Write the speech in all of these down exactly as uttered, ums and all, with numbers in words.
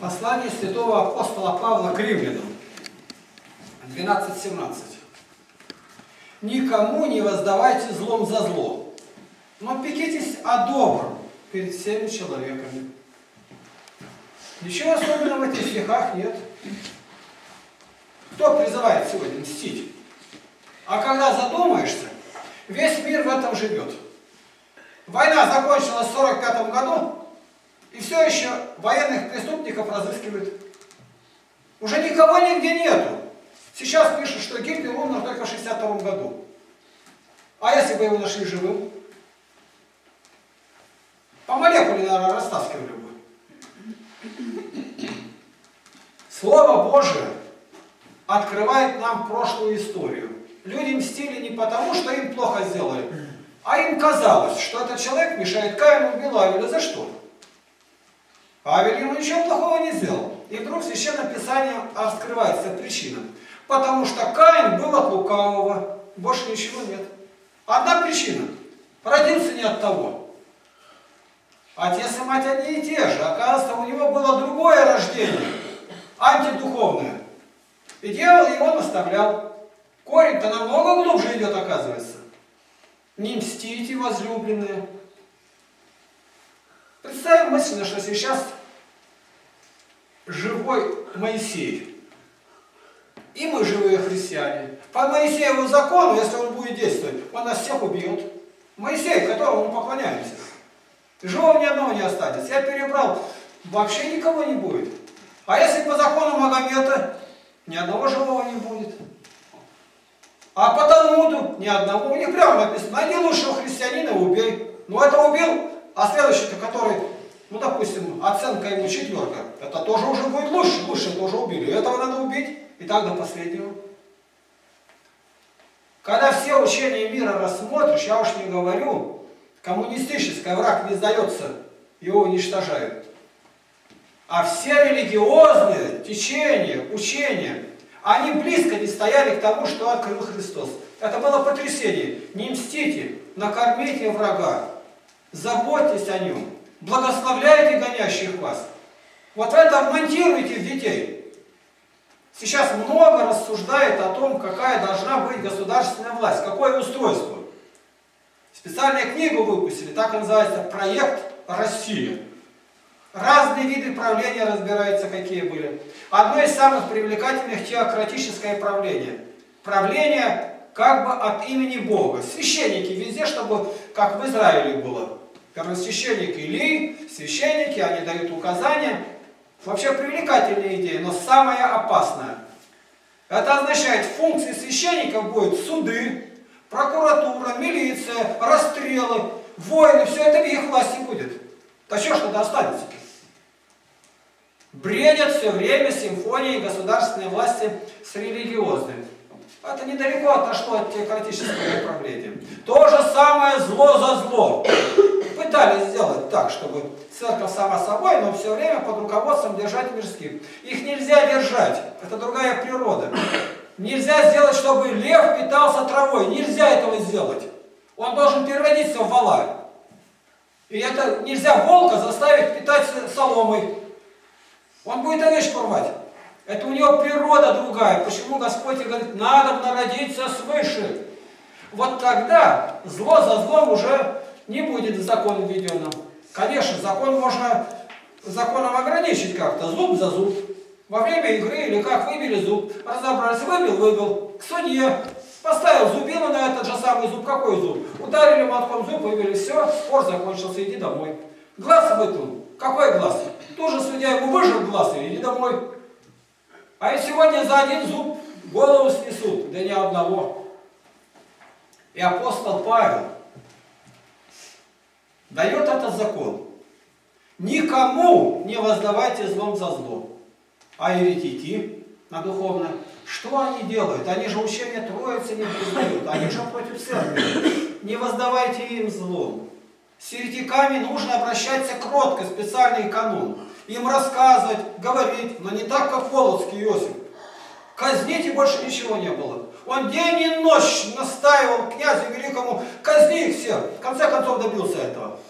Послание святого апостола Павла к римлянам, двенадцать семнадцать. «Никому не воздавайте злом за зло, но пекитесь о добром перед всеми человеками». Ничего особенного в этих стихах нет. Кто призывает сегодня мстить? А когда задумаешься, весь мир в этом живет. Война закончилась в сорок пятом году, и все еще военных преступников разыскивают. Уже никого нигде нету. Сейчас пишут, что Гитлер умер только в шестьдесят втором году. А если бы его нашли живым? По молекуле, наверное, растаскивали бы. Слово Божие открывает нам прошлую историю. Люди мстили не потому, что им плохо сделали, а им казалось, что этот человек мешает Каину, убил Авеля. За что? Авель ему ничего плохого не сделал. И вдруг в Священном Писании раскрывается причина. Потому что Каин был от лукавого. Больше ничего нет. Одна причина. Родился не от того. Отец и мать одни и те же. Оказывается, у него было другое рождение. Антидуховное. И дьявол его наставлял. Корень-то намного глубже идет, оказывается. Не мстите, возлюбленные. Представим мысленно, что сейчас живой Моисей. И мы живые христиане. По Моисееву закону, если он будет действовать, он нас всех убьет. Моисей, которому мы поклоняемся. Живого ни одного не останется. Я перебрал, вообще никого не будет. А если по закону Магомета, ни одного живого не будет. А по Талмуду, ни одного. У них прямо написано, найди лучшего христианина, убей. Но это убил. А следующий-то, который, ну, допустим, оценка ему четверка, это тоже уже будет лучше, лучше тоже убили. Этого надо убить, и так до последнего. Когда все учения мира рассмотришь, я уж не говорю, коммунистическое, враг не сдается, его уничтожают. А все религиозные течения, учения, они близко не стояли к тому, что открыл Христос. Это было потрясение. Не мстите, накормите врага. Заботьтесь о нем, благословляйте гонящих вас. Вот это вмонтируйте в детей. Сейчас много рассуждает о том, какая должна быть государственная власть, какое устройство. Специальную книгу выпустили, так и называется «Проект Россия». Разные виды правления разбираются, какие были. Одно из самых привлекательных – теократическое правление. Правление как бы от имени Бога. Священники везде, чтобы, как в Израиле было. Первосвященник Илии, священники, они дают указания. Вообще привлекательная идея, но самая опасная. Это означает, функции священников будут суды, прокуратура, милиция, расстрелы, войны. Все это в их власти будет. Да что ж тогда останется? Бредят все время симфонии государственной власти с религиозными. Это недалеко отошло от теократического управления. То же самое зло за зло. Пытались сделать так, чтобы церковь сама собой, но все время под руководством держать мирских. Их нельзя держать. Это другая природа. Нельзя сделать, чтобы лев питался травой. Нельзя этого сделать. Он должен переродиться в вола. И это нельзя волка заставить питаться соломой. Он будет овечку рвать. Это у него природа другая. Почему Господь говорит, надо родиться свыше? Вот тогда зло за злом уже не будет в закон введенным. Конечно, закон можно законом ограничить как-то. Зуб за зуб. Во время игры или как выбили зуб. Разобрались, выбил, выбил. К судье. Поставил зубило на этот же самый зуб. Какой зуб? Ударили молотком зуб, выбили. Все, спор закончился, иди домой. Глаз вытянул. Какой глаз? Тоже судья ему выжил глаз и иди домой. А и сегодня за один зуб голову снесут, да ни одного. И апостол Павел дает этот закон. Никому не воздавайте злом за зло. А еретики на духовное, что они делают? Они же учение Троицы не признают, они же против церкви. Не воздавайте им злом. С еретиками нужно обращаться кротко, специальный канун. Им рассказывать, говорить, но не так, как Волоцкий Иосиф. Казнить и больше ничего не было. Он день и ночь настаивал князю великому, казни их всех. В конце концов добился этого.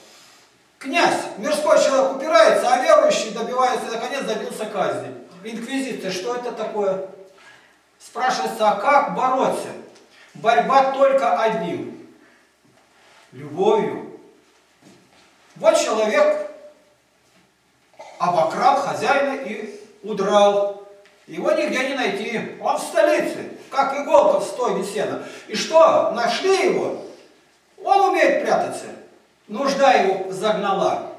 Князь, мирской человек упирается, а верующий добивается, наконец добился рассказывали. Инквизиция, что это такое? Спрашивается, а как бороться? Борьба только одним. Любовью. Вот человек обокрал хозяина и удрал. Его нигде не найти. Он в столице, как иголка в стоге сена. И что? Нашли его. Он умеет прятаться. Нужда его загнала.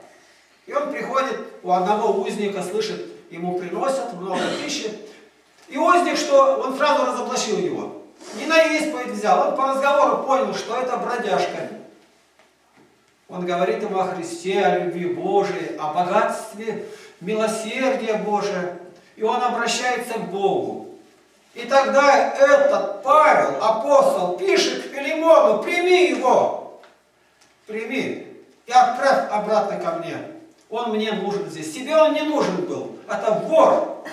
И он приходит, у одного узника слышит, ему приносят много пищи. И узник, что он сразу разоблачил его. Не на исповедь взял. Он по разговору понял, что это бродяжка. Он говорит ему о Христе, о любви Божией, о богатстве, милосердия Божия. И он обращается к Богу. И тогда этот Павел, апостол, пишет к Филимону: прими его, прими и отправь обратно ко мне. Он мне нужен здесь. Себе он не нужен был. Это вор.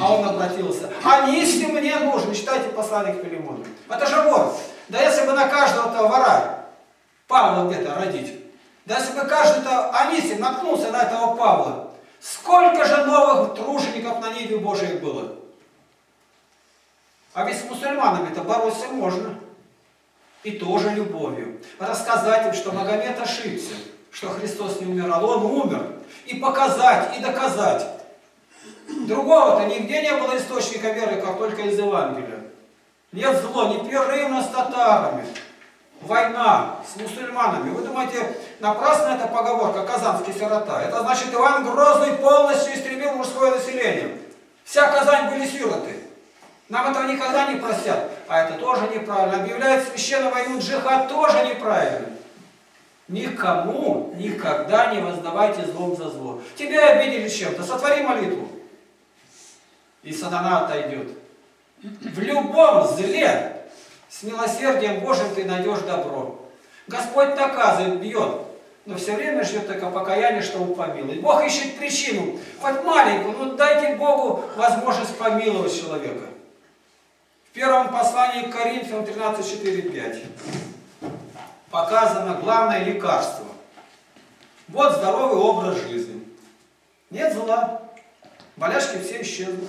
А он обратился. А не если мне нужен, читайте послание к Филимону. Это же вор. Да если бы на каждого этого вора Павла где-то родить. Да если бы каждый-то Анисий наткнулся на этого Павла. Сколько же новых тружеников на небе Божьей было. А ведь с мусульманами-то бороться можно. И тоже любовью. Рассказать им, что Магомет ошибся, что Христос не умирал, Он умер. И показать, и доказать. Другого-то нигде не было источника веры, как только из Евангелия. Нет зло, непрерывно с татарами. Война с мусульманами. Вы думаете, напрасно эта поговорка «казанский сирота»? Это значит, Иван Грозный полностью истребил мужское население. Вся Казань были сироты. Нам этого никогда не простят. А это тоже неправильно. Объявляет священную войну джихад, тоже неправильно. Никому никогда не воздавайте злом за зло. Тебя обидели чем-то. Сотвори молитву. И сатана отойдет. В любом зле с милосердием Божьим ты найдешь добро. Господь наказывает, бьет. Но все время ждет только покаяние, чтобы помиловать. Бог ищет причину. Хоть маленькую, но дайте Богу возможность помиловать человека. В первом послании к Коринфянам тринадцать, четыре, пять показано главное лекарство. Вот здоровый образ жизни. Нет зла. Болячки все исчезнут.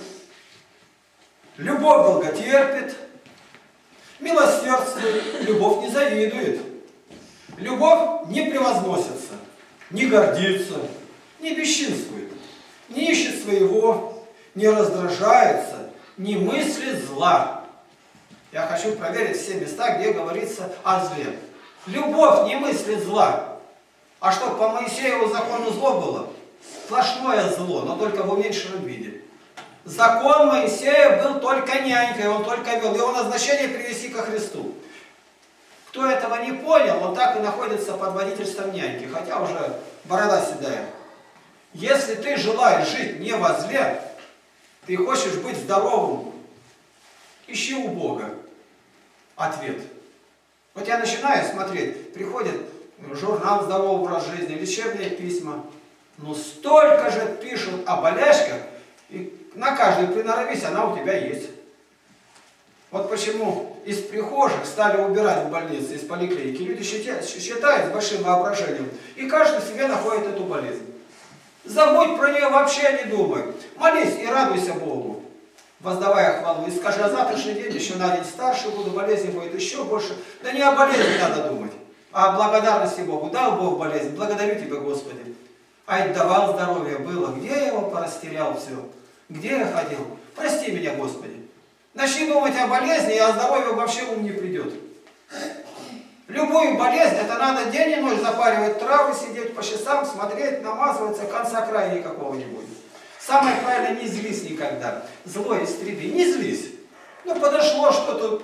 Любовь долготерпит. Милосердствует. Любовь не завидует. Любовь не превозносится. Не гордится. Не бесчинствует. Не ищет своего. Не раздражается. Не мыслит зла. Я хочу проверить все места, где говорится о зле. Любовь не мыслит зла. А что, по Моисееву закону зло было? Сплошное зло, но только в уменьшенном виде. Закон Моисея был только нянькой, он только вел. Его назначение привести ко Христу. Кто этого не понял, он так и находится под водительством няньки, хотя уже борода седая. Если ты желаешь жить не во зле, ты хочешь быть здоровым, ищи у Бога ответ. Вот я начинаю смотреть, приходит журнал «Здоровый образ жизни», лечебные письма. Ну столько же пишут о болячках, и на каждую приноровись, она у тебя есть. Вот почему из прихожих стали убирать в больнице, из поликлиники. Люди считают, считают с большим воображением, и каждый себе находит эту болезнь. Забудь про нее, вообще не думай. Молись и радуйся Богу, воздавая хвалу, и скажи: а завтрашний день еще на день старше буду, болезни будет еще больше. Да не о болезни надо думать, а о благодарности Богу. Дал Бог болезнь, благодарю Тебя, Господи. А ведь давал здоровье, было. Где я его порастерял все? Где я ходил? Прости меня, Господи. Начни думать о болезни, и о здоровье вообще ум не придет. Любую болезнь, это надо день и ночь запаривать травы, сидеть по часам, смотреть, намазываться, конца края никакого не будет. Самое правильное, не злись никогда. Зло истреби. Не злись. Ну, подошло что-то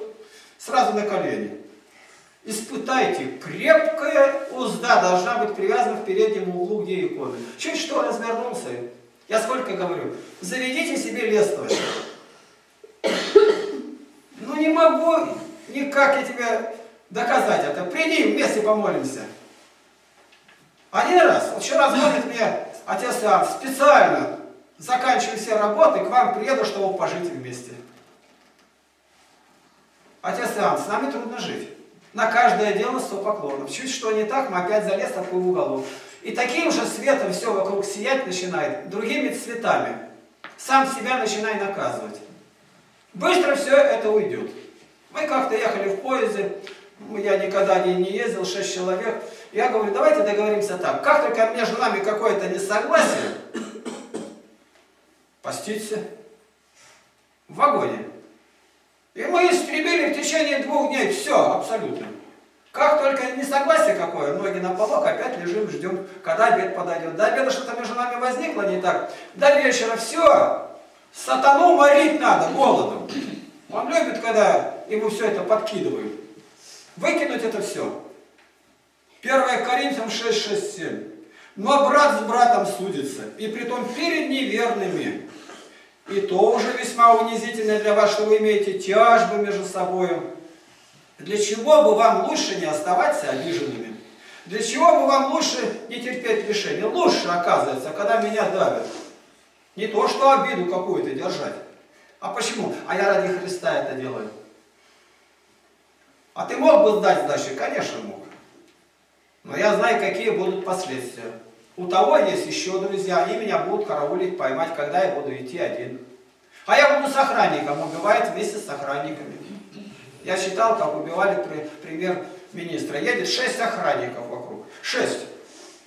сразу на колени. Испытайте. Крепкая узда должна быть привязана в переднем углу, где икона. Чуть что развернулся. Я сколько говорю. Заведите себе лестовочку. Ну, не могу никак я тебе доказать это. Приди, вместе помолимся. Один раз. Вот вчера звонит мне отец Иоанн специально. Заканчиваю все работы, к вам приеду, чтобы пожить вместе. Отец Иоанн, с нами трудно жить. На каждое дело сто поклонов. Чуть что не так, мы опять залез в такой уголок. И таким же светом все вокруг сиять начинает, другими цветами. сам себя начинай наказывать. Быстро все это уйдет. Мы как-то ехали в поезде, я никогда не, не ездил, шесть человек. Я говорю, давайте договоримся так, как только между нами какое-то несогласие, поститься в вагоне. И мы истребили в течение двух дней все, абсолютно. Как только несогласие какое, ноги на полок, опять лежим, ждем, когда обед подойдет. До обеда что-то между нами возникло не так. До вечера все, сатану морить надо голодом. Он любит, когда ему все это подкидывают. Выкинуть это все. первое Коринфянам шесть, шесть, семь. Но брат с братом судится, и притом перед неверными. И то уже весьма унизительно для вас, что вы имеете тяжбы между собой. Для чего бы вам лучше не оставаться обиженными? Для чего бы вам лучше не терпеть лишения? Лучше, оказывается, когда меня давят. Не то, что обиду какую-то держать. А почему? А я ради Христа это делаю. А ты мог бы сдать сдачи? Конечно, мог. Но я знаю, какие будут последствия. У того есть еще друзья, и меня будут караулить, поймать, когда я буду идти один. А я буду с охранником, убивает вместе с охранниками. Я считал, как убивали премьер-министра. Едет шесть охранников вокруг. Шесть.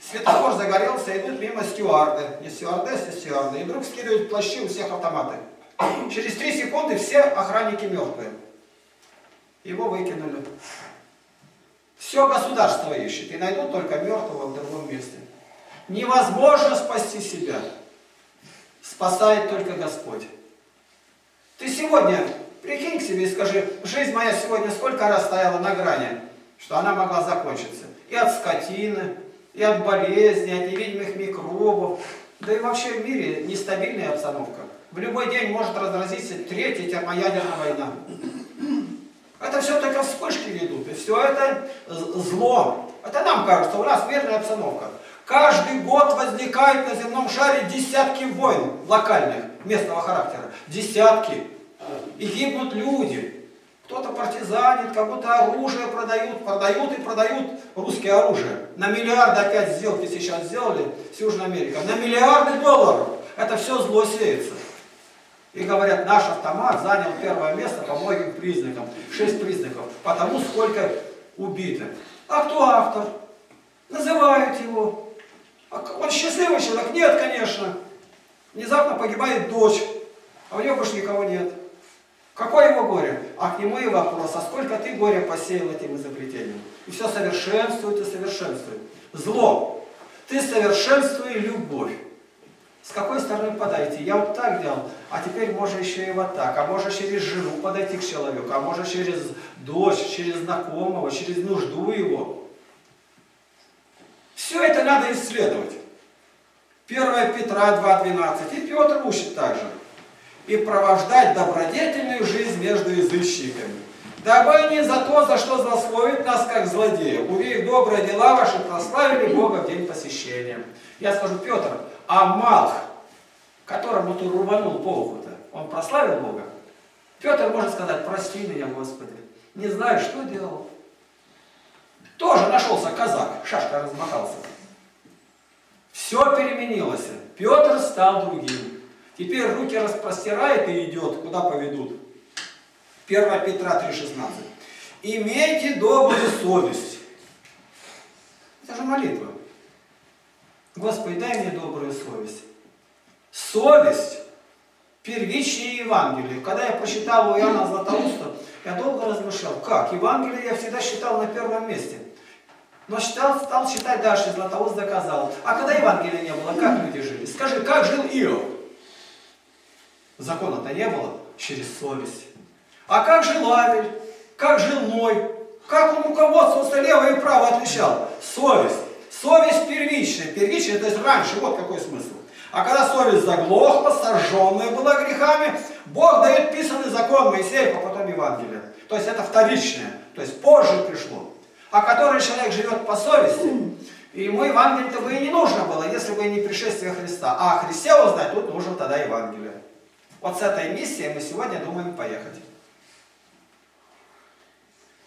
Светофор загорелся, идут мимо стюарды. Не стюардессы, стюарды. И вдруг скидывают плащи, у всех автоматы. Через три секунды все охранники мертвые. Его выкинули. Все государство ищет. И найдут только мертвого в другом месте. Невозможно спасти себя. Спасает только Господь. Ты сегодня прикинь к себе и скажи, жизнь моя сегодня сколько раз стояла на грани, что она могла закончиться. И от скотины, и от болезни, от невидимых микробов. Да и вообще в мире нестабильная обстановка. В любой день может разразиться третья термоядерная война. Это все только вспышки идут. И все это зло. Это нам кажется, у нас мирная обстановка. Каждый год возникает на земном шаре десятки войн локальных, местного характера. Десятки. И гибнут люди. Кто-то партизанит, кому-то оружие продают, продают и продают русское оружие. На миллиарды опять сделки сейчас сделали с Южной Америкой. На миллиарды долларов. Это все зло сеется. И говорят, наш автомат занял первое место по многим признакам. Шесть признаков. Потому сколько убито. А кто автор? Называют его. Он счастливый человек? Нет, конечно. Внезапно погибает дочь, а у него больше никого нет. Какое его горе? А к нему и вопрос, а сколько ты горя посеял этим изобретением? И все совершенствует и совершенствует. Зло. Ты совершенствуй любовь. С какой стороны подойти? Я вот так делал, а теперь можно еще и вот так. А можно через жену подойти к человеку, а можно через дочь, через знакомого, через нужду его. Все это надо исследовать. первое Петра два, двенадцать. И Петр учит также. И провождать добродетельную жизнь между язычниками. Дабы не за то, за что злословит нас, как злодея. Увидев добрые дела ваши, прославили Бога в день посещения. Я скажу, Петр, а Малх, которому ты рубанул Богу-то, он прославил Бога? Петр может сказать, прости меня, Господи, не знаю, что делал. Тоже нашелся казак, шашка размахался. Все переменилось. Петр стал другим. Теперь руки распростирает и идет, куда поведут. первое Петра три, шестнадцать. Имейте добрую совесть. Это же молитва. Господи, дай мне добрую совесть. Совесть первичнее Евангелие. Когда я прочитал у Иоанна Златоуста, я долго размышлял, как? Евангелие я всегда считал на первом месте. Но считал, стал считать дальше, Златоуст доказал. А когда Евангелия не было, как люди жили? Скажи, как жил Иов? Закона-то не было через совесть. А как жил Авель? Как жил Ной? Как он руководствовался лево и право отличал? Совесть. Совесть первичная. Первичная, то есть раньше, вот какой смысл. А когда совесть заглохла, сожженная была грехами, Бог дает писанный закон Моисея, а потом Евангелие. То есть это вторичное, то есть позже пришло. А который человек живет по совести, и ему Евангелие-то бы и не нужно было, если бы и не пришествие Христа. А о Христе узнать, тут нужно тогда Евангелие. Вот с этой миссией мы сегодня думаем поехать.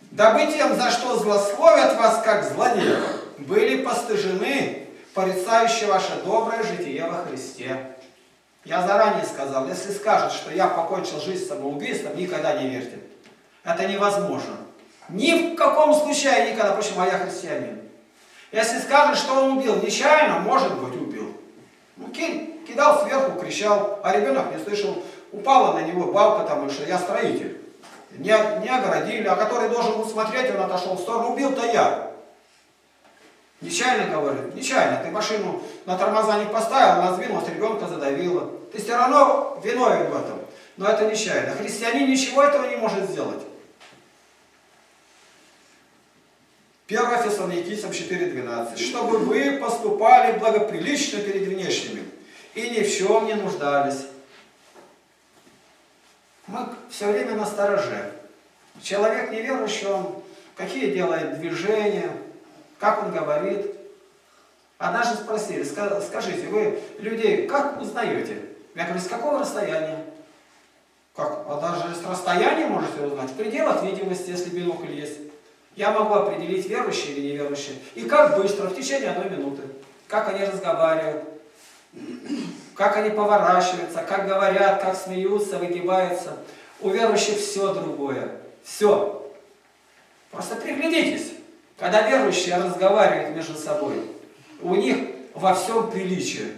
Дабы тем, за что злословят вас, как злодеев, были постыжены, порицающие ваше доброе житие во Христе. Я заранее сказал, если скажет, что я покончил жизнь самоубийством, никогда не верьте. Это невозможно. Ни в каком случае никогда, почему а я христианин. Если скажет, что он убил нечаянно, может быть, убил. Ну, кидал сверху, кричал, а ребенок не слышал, упала на него бабка, там, что я строитель. Не, не огородили, а который должен был смотреть, он отошел в сторону, убил-то я. Нечаянно, говорит, нечаянно, ты машину на тормоза не поставил, она сдвинулась, ребенка задавила. Ты все равно виновен в этом, но это нечаянно. Христианин ничего этого не может сделать. первое Фессалоникийцам четыре двенадцать. Чтобы вы поступали благоприлично перед внешними и ни в чем не нуждались. Мы все время на стороже. Человек неверующий, он какие делает движения, как он говорит. Однажды спросили, скажите, вы людей как узнаете? Я говорю, с какого расстояния? Как? А даже с расстояния можете узнать? В пределах видимости, если бинокль есть. Я могу определить, верующие или неверующие. И как быстро, в течение одной минуты. Как они разговаривают, как они поворачиваются, как говорят, как смеются, выгибаются. У верующих все другое. Все. Просто приглядитесь. Когда верующие разговаривают между собой, у них во всем приличие.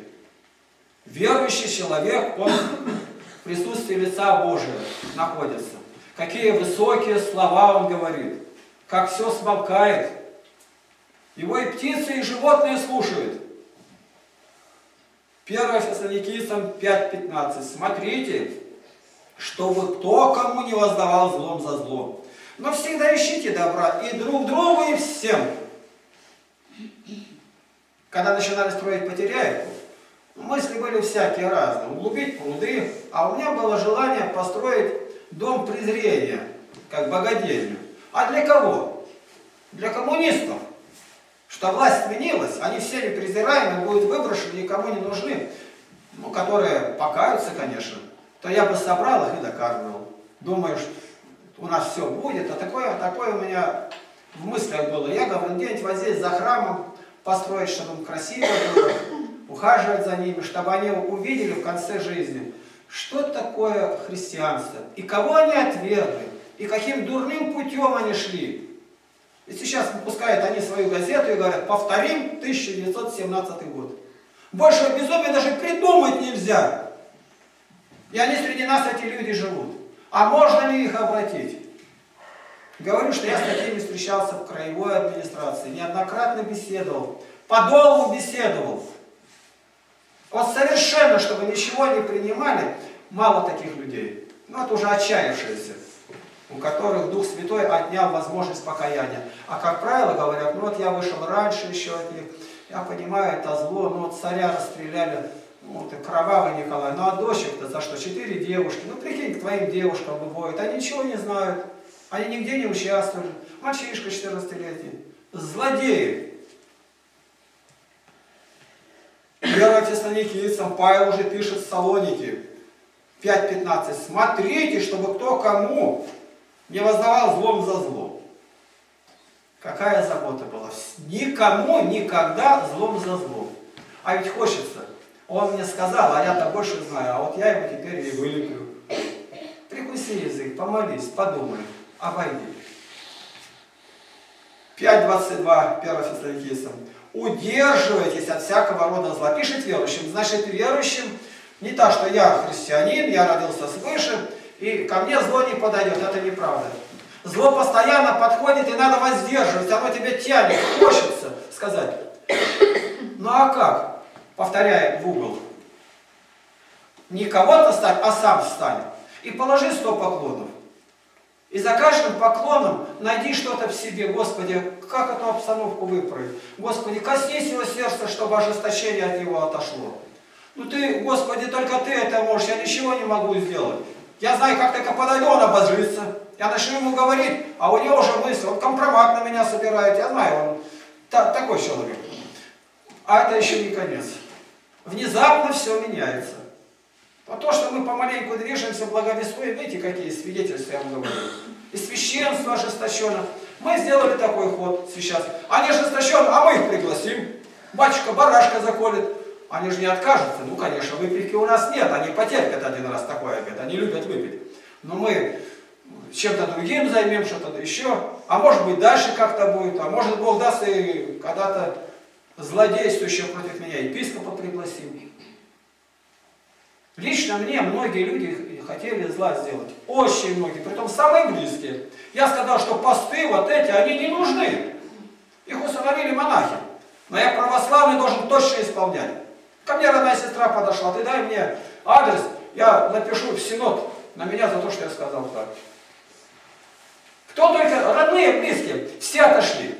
Верующий человек, он в присутствии лица Божия находится. Какие высокие слова он говорит. Как все смолкает. Его и птицы, и животные слушают. первое Фессалоникийцам пять пятнадцать. Смотрите, чтобы кто кому не воздавал злом за зло. Но всегда ищите добра и друг другу, и всем. Когда начинали строить Потеряевку, мысли были всякие разные. Углубить пруды. А у меня было желание построить дом презрения, как богадельню. А для кого? Для коммунистов. Что власть сменилась, они все непрезираемы, будут выброшены, никому не нужны. Ну, которые покаются, конечно. То я бы собрал их и докармливал. Думаешь, у нас все будет. А такое, такое у меня в мыслях было. Я говорю, где-нибудь вот здесь за храмом построить, чтобы он красиво было, ухаживать за ними, чтобы они увидели в конце жизни, что такое христианство и кого они отвергли. И каким дурным путем они шли. И сейчас выпускают они свою газету и говорят, повторим тысяча девятьсот семнадцатый год. Больше безумия даже придумать нельзя. И они среди нас, эти люди, живут. А можно ли их обратить? Говорю, что я с такими встречался в краевой администрации. Неоднократно беседовал. Подолгу беседовал. Вот совершенно, чтобы ничего не принимали, мало таких людей. Ну, это уже отчаявшиеся, у которых Дух Святой отнял возможность покаяния. А как правило говорят, ну вот я вышел раньше еще от них, я понимаю, это зло, ну вот царя расстреляли, ну ты кровавый, Николай, ну а дочек-то за что? Четыре девушки, ну прикинь, к твоим девушкам бывает, они ничего не знают, они нигде не участвуют, мальчишка четырнадцатилетний, злодеи. первое Фессалоникийцам Павел уже пишет в Салонике пять пятнадцать, смотрите, чтобы кто кому не воздавал злом за зло. Какая забота была. Никому никогда злом за зло. А ведь хочется. Он мне сказал, а я-то больше знаю, а вот я его теперь и вылеплю. Прикуси язык, помолись, подумай, обойди. пять двадцать два, первое Фессалоникийцам. Удерживайтесь от всякого рода зла. Пишет верующим. Значит, верующим не то, что я христианин, я родился свыше, и ко мне зло не подойдет, это неправда. Зло постоянно подходит, и надо воздерживать, оно тебя тянет, хочется сказать. Ну а как? Повторяет в угол. Не кого-то ставь, а сам встань. И положи сто поклонов. И за каждым поклоном найди что-то в себе. Господи, как эту обстановку выправить? Господи, коснись его сердца, чтобы ожесточение от него отошло. Ну ты, Господи, только ты это можешь, я ничего не могу сделать. Я знаю, как только подойду, он обозлится. Я начну ему говорить, а у него уже мысль, он компромат на меня собирает. Я знаю, он та, такой человек. А это еще не конец. Внезапно все меняется. А то, что мы помаленьку движемся, благовествуем, видите, какие свидетельства я вам говорю. И священство ожесточено. Мы сделали такой ход сейчас. Они ожесточены, а мы их пригласим. Батюшка барашка заколет. Они же не откажутся. Ну, конечно, выпивки у нас нет. Они потерпят один раз такой обед. Они любят выпить. Но мы чем-то другим займем, что-то еще. А может быть, дальше как-то будет. А может, Бог даст и когда-то злодействующего против меня епископа пригласил. Лично мне многие люди хотели зла сделать. Очень многие. Притом самые близкие. Я сказал, что посты вот эти, они не нужны. Их установили монахи. Но я православный должен точно исполнять. Ко мне родная сестра подошла. Ты дай мне адрес, я напишу в Синод на меня за то, что я сказал так. Кто только, родные, близкие, все отошли.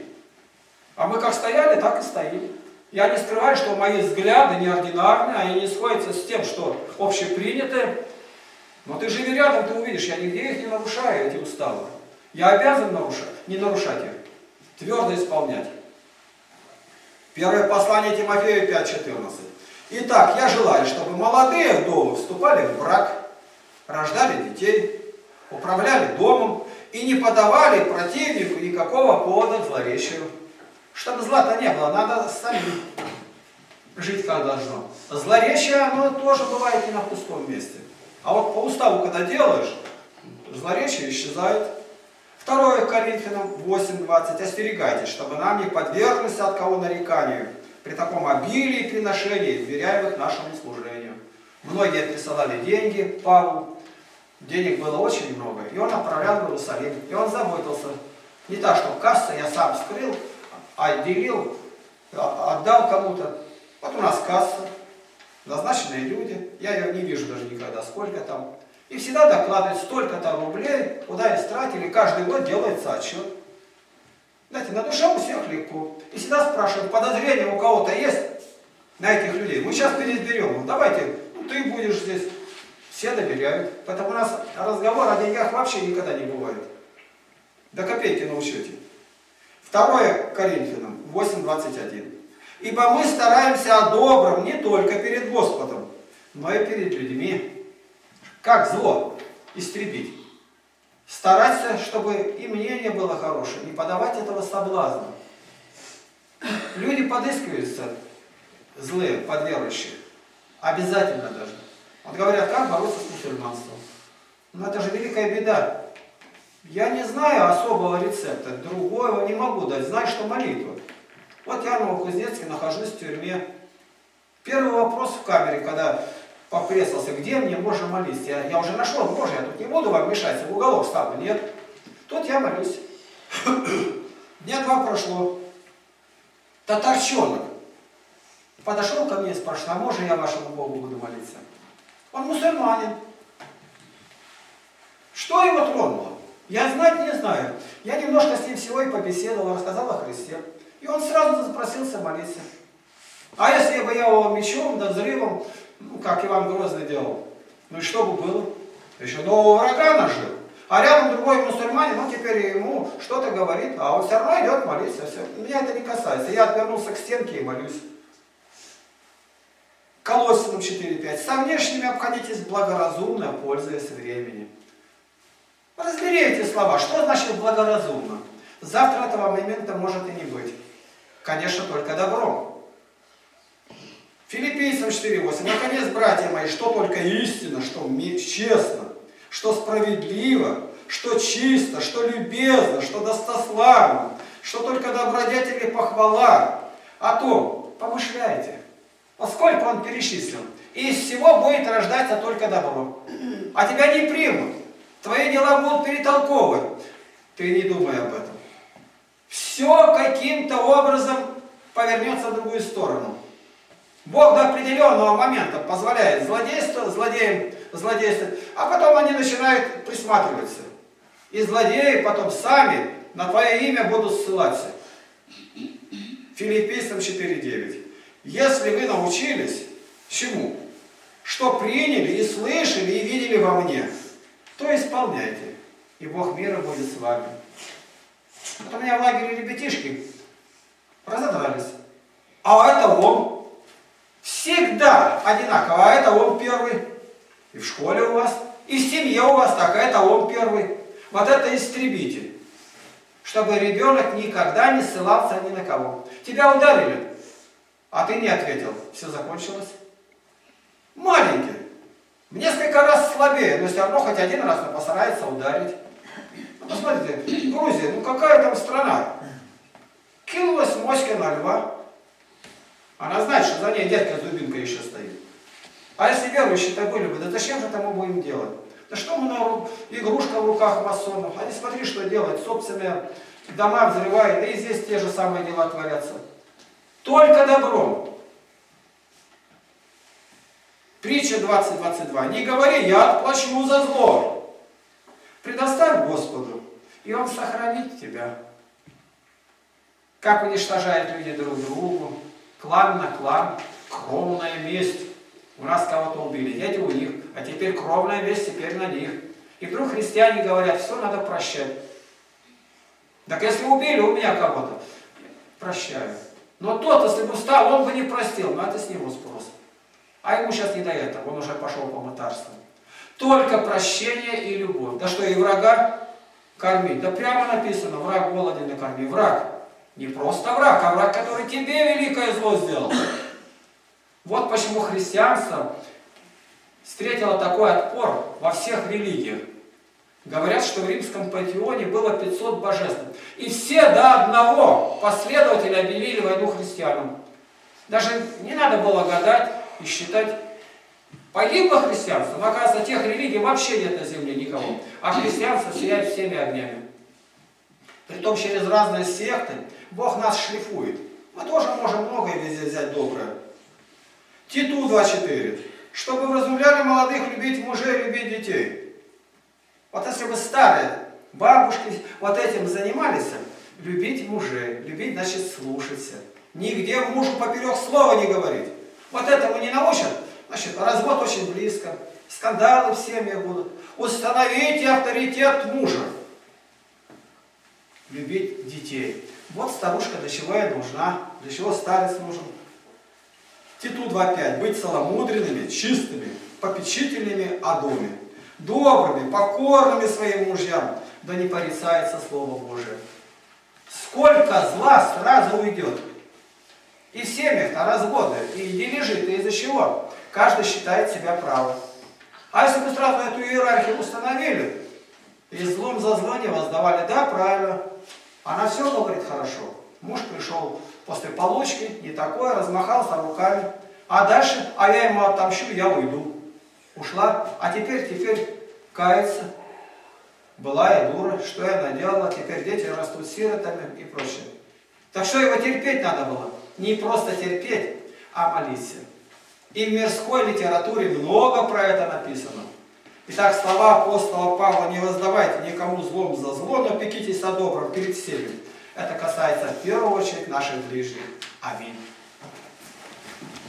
А мы как стояли, так и стоим. Я не скрываю, что мои взгляды неординарные, они не сходятся с тем, что общеприняты. Но ты живи рядом, ты увидишь, я нигде их не нарушаю, эти уставы. Я обязан нарушать, не нарушать их, твердо исполнять. Первое послание Тимофею пять четырнадцать. Итак, я желаю, чтобы молодые вдовы вступали в брак, рождали детей, управляли домом и не подавали противнику никакого повода к злоречию. Чтобы зла-то не было, надо самим жить как должно. Злоречие, оно тоже бывает не на пустом месте. А вот по уставу, когда делаешь, злоречие исчезает. Второе Коринфянам восемь двадцать. Остерегайтесь, чтобы нам не подверглись от кого нареканию при таком обилии приношений, вверяемых нашему служению. Многие присылали деньги Павлу. Денег было очень много. И он отправлял в Иерусалим. И он заботился. Не так, что касса я сам вскрыл, отделил, отдал кому-то. Вот у нас касса. Назначенные люди. Я ее не вижу даже никогда, сколько там. И всегда докладывают, столько-то рублей, куда истратили, каждый год делается отчет. Знаете, на душе у всех легко. И всегда спрашивают, подозрения у кого-то есть на этих людей? Мы сейчас переизберем, давайте, ну, ты будешь здесь. Все доверяют. Поэтому у нас разговор о деньгах вообще никогда не бывает. До копейки на учете. Второе Коринфянам восемь двадцать один. Ибо мы стараемся о добром не только перед Господом, но и перед людьми. Как зло истребить? Стараться, чтобы и мнение было хорошее, не подавать этого соблазна. Люди подыскиваются, злые, подверующие. Обязательно даже. Вот говорят, как бороться с мусульманством. Но это же великая беда. Я не знаю особого рецепта, другого не могу дать. Знаю, что молитва. Вот я в Новокузнецке нахожусь в тюрьме. Первый вопрос в камере, когда... попрессался, где мне можно молиться? Я, я уже нашел, Боже, я тут не буду вам мешать, в уголок ставлю, нет. Тут я молюсь. Дня два прошло. Татарчонок подошел ко мне и спрашивает, а можно я вашему Богу буду молиться? Он мусульманин. Что его тронуло? Я знать не знаю. Я немножко с ним всего и побеседовал, рассказал о Христе. И он сразу запросился молиться. А если бы я его мечом, да взрывом, ну, как Иван Грозный делал. Ну и что бы было? Еще нового врага нажил. А рядом другой мусульманин, ну теперь ему что-то говорит, а он все равно идет молиться. Все. Меня это не касается. Я отвернулся к стенке и молюсь. Колоссянам четыре пять. Со внешними обходитесь благоразумно, пользуясь временем. Разбери эти слова. Что значит благоразумно? Завтра этого момента может и не быть. Конечно, только добром. Филиппийцам четыре восемь. Наконец, братья мои, что только истинно, что честно, что справедливо, что чисто, что любезно, что достославно, что только добродетели похвала, о том помышляйте. Поскольку он перечислен, и из всего будет рождаться только добро. А тебя не примут, твои дела будут перетолковывать. Ты не думай об этом. Все каким-то образом повернется в другую сторону. Бог до определенного момента позволяет злодействовать, злодеям злодействовать, а потом они начинают присматриваться. И злодеи потом сами на твое имя будут ссылаться. Филиппийцам четыре девять. Если вы научились чему? Что приняли, и слышали, и видели во мне, то исполняйте, и Бог мира будет с вами. Вот у меня в лагере ребятишки разодрались. А это он. Всегда одинаково. А это он первый. И в школе у вас, и в семье у вас так. А это он первый. Вот это истребитель. Чтобы ребенок никогда не ссылался ни на кого. Тебя ударили. А ты не ответил. Все закончилось. Маленький. В несколько раз слабее, но все равно хоть один раз, но постарается ударить. Ну, посмотрите, Грузия, ну какая там страна? Кинулась моськина льва. Она знает, что за ней детка с дубинкой еще стоит. А если верующие-то были бы, да зачем же это мы будем делать? Да что мы на игрушка в руках масонов? Они смотри, что делают. Собственные дома взрывают, да и здесь те же самые дела творятся. Только добром. Притча двадцать, двадцать два. Не говори, я отплачу за зло. Предоставь Господу, и Он сохранит тебя. Как уничтожают люди друг другу, клан на клан, кровная месть. У нас кого-то убили, дети у них, а теперь кровная месть, теперь на них. И вдруг христиане говорят, все надо прощать. Так если убили у меня кого-то, прощаю. Но тот, если бы встал, он бы не простил, но это с него спрос. А ему сейчас не до этого, он уже пошел по мытарству. Только прощение и любовь. Да что, и врага кормить? Да прямо написано, враг голоден и корми. Враг. Не просто враг, а враг, который тебе великое зло сделал. Вот почему христианство встретило такой отпор во всех религиях. Говорят, что в римском пантеоне было пятьсот божеств. И все до одного последователи объявили войну христианам. Даже не надо было гадать и считать. Погибло христианство, но оказывается, тех религий вообще нет на земле никого. А христианство сияет всеми огнями. Притом через разные секты Бог нас шлифует. Мы тоже можем многое везде взять доброе. Титу два, четыре. Чтобы вразумляли молодых любить мужей, любить детей. Вот если бы старые бабушки вот этим занимались, любить мужей, любить значит слушаться. Нигде мужу поперек слова не говорить. Вот этому не научат, значит развод очень близко, скандалы в семье будут. Установите авторитет мужа. Любить детей. Вот старушка для чего я нужна, для чего старец нужен. Титу два, пять. Быть целомудренными, чистыми, попечительными о доме, добрыми, покорными своим мужьям, да не порицается Слово Божие. Сколько зла сразу уйдет. И в семьях-то разводы, и дележи-то из-за чего? Каждый считает себя правым. А если бы сразу эту иерархию установили, и злом за зло не воздавали, да, правильно. Она все говорит хорошо. Муж пришел после получки, не такое, размахался руками. А дальше, а я ему отомщу, я уйду. Ушла, а теперь, теперь кается. Была я дура, что я наделала, теперь дети растут сиротами и прочее. Так что его терпеть надо было? Не просто терпеть, а молиться. И в мирской литературе много про это написано. Итак, слова апостола Павла: не воздавайте никому злом за зло, но пекитесь о добром перед всеми. Это касается в первую очередь наших ближних. Аминь.